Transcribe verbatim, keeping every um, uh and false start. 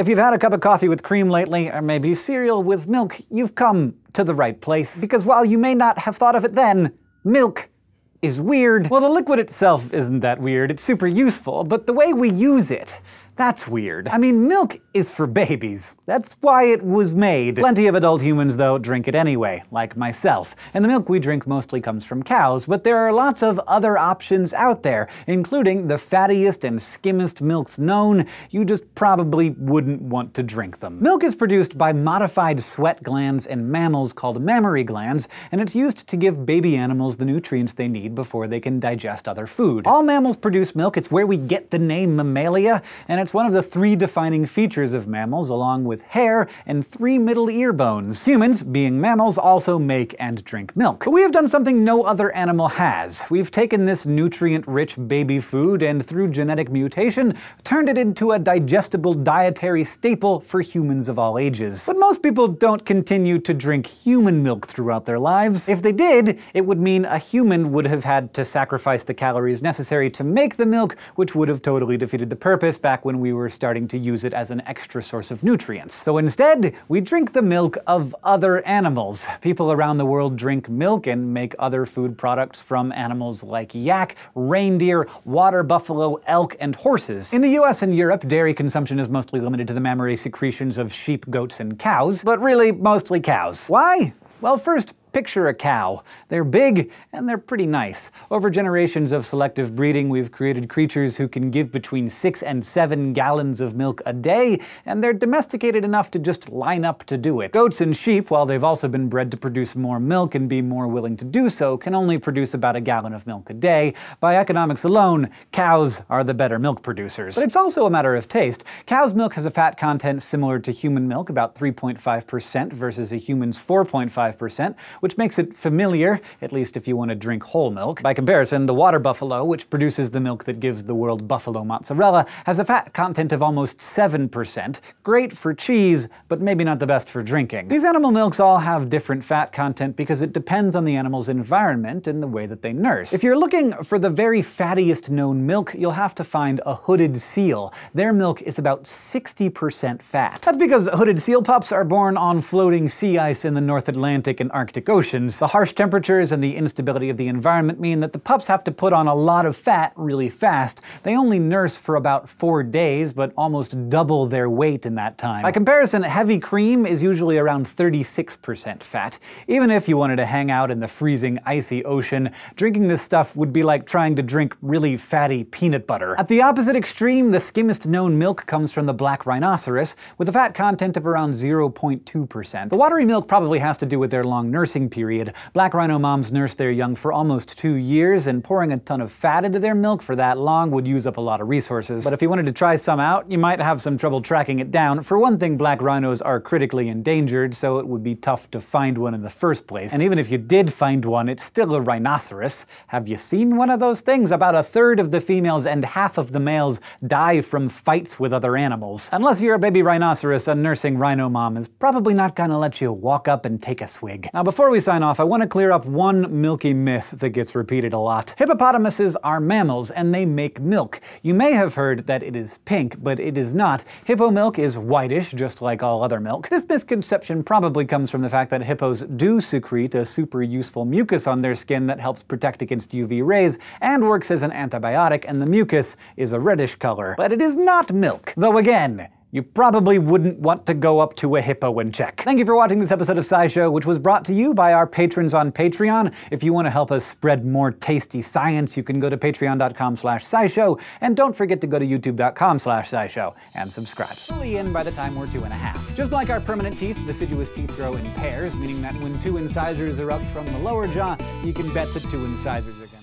If you've had a cup of coffee with cream lately, or maybe cereal with milk, you've come to the right place. Because while you may not have thought of it then, milk is weird. Well, the liquid itself isn't that weird, it's super useful, but the way we use it, that's weird. I mean, milk is for babies. That's why it was made. Plenty of adult humans, though, drink it anyway, like myself. And the milk we drink mostly comes from cows, but there are lots of other options out there, including the fattiest and skimmest milks known. You just probably wouldn't want to drink them. Milk is produced by modified sweat glands in mammals called mammary glands, and it's used to give baby animals the nutrients they need before they can digest other food. All mammals produce milk. It's where we get the name Mammalia, and it's one of the three defining features of mammals, along with hair and three middle ear bones. Humans, being mammals, also make and drink milk. But we have done something no other animal has. We've taken this nutrient-rich baby food and, through genetic mutation, turned it into a digestible dietary staple for humans of all ages. But most people don't continue to drink human milk throughout their lives. If they did, it would mean a human would have had to sacrifice the calories necessary to make the milk, which would have totally defeated the purpose back when when we were starting to use it as an extra source of nutrients. So instead, we drink the milk of other animals. People around the world drink milk and make other food products from animals like yak, reindeer, water buffalo, elk, and horses. In the U S and Europe, dairy consumption is mostly limited to the mammary secretions of sheep, goats, and cows, but really mostly cows. Why? Well, first, picture a cow. They're big, and they're pretty nice. Over generations of selective breeding, we've created creatures who can give between six and seven gallons of milk a day, and they're domesticated enough to just line up to do it. Goats and sheep, while they've also been bred to produce more milk and be more willing to do so, can only produce about a gallon of milk a day. By economics alone, cows are the better milk producers. But it's also a matter of taste. Cow's milk has a fat content similar to human milk, about three point five percent versus a human's four point five percent, which makes it familiar, at least if you want to drink whole milk. By comparison, the water buffalo, which produces the milk that gives the world buffalo mozzarella, has a fat content of almost seven percent, great for cheese, but maybe not the best for drinking. These animal milks all have different fat content because it depends on the animal's environment and the way that they nurse. If you're looking for the very fattiest known milk, you'll have to find a hooded seal. Their milk is about sixty percent fat. That's because hooded seal pups are born on floating sea ice in the North Atlantic and Arctic oceans. The harsh temperatures and the instability of the environment mean that the pups have to put on a lot of fat really fast. They only nurse for about four days, but almost double their weight in that time. By comparison, heavy cream is usually around thirty-six percent fat. Even if you wanted to hang out in the freezing, icy ocean, drinking this stuff would be like trying to drink really fatty peanut butter. At the opposite extreme, the skimmest known milk comes from the black rhinoceros, with a fat content of around zero point two percent. The watery milk probably has to do with their long nursing period. Black rhino moms nurse their young for almost two years, and pouring a ton of fat into their milk for that long would use up a lot of resources. But if you wanted to try some out, you might have some trouble tracking it down. For one thing, black rhinos are critically endangered, so it would be tough to find one in the first place. And even if you did find one, it's still a rhinoceros. Have you seen one of those things? About a third of the females and half of the males die from fights with other animals. Unless you're a baby rhinoceros, a nursing rhino mom is probably not gonna let you walk up and take a swig. Now, before Before we sign off, I want to clear up one milky myth that gets repeated a lot. Hippopotamuses are mammals, and they make milk. You may have heard that it is pink, but it is not. Hippo milk is whitish, just like all other milk. This misconception probably comes from the fact that hippos do secrete a super useful mucus on their skin that helps protect against U V rays and works as an antibiotic, and the mucus is a reddish color. But it is not milk. Though again, you probably wouldn't want to go up to a hippo and check. Thank you for watching this episode of SciShow, which was brought to you by our patrons on Patreon. If you want to help us spread more tasty science, you can go to patreon dot com slash scishow, and don't forget to go to youtube dot com slash scishow and subscribe. Fully in by the time we're two and a half. Just like our permanent teeth, deciduous teeth grow in pairs, meaning that when two incisors are up from the lower jaw, you can bet the two incisors are going to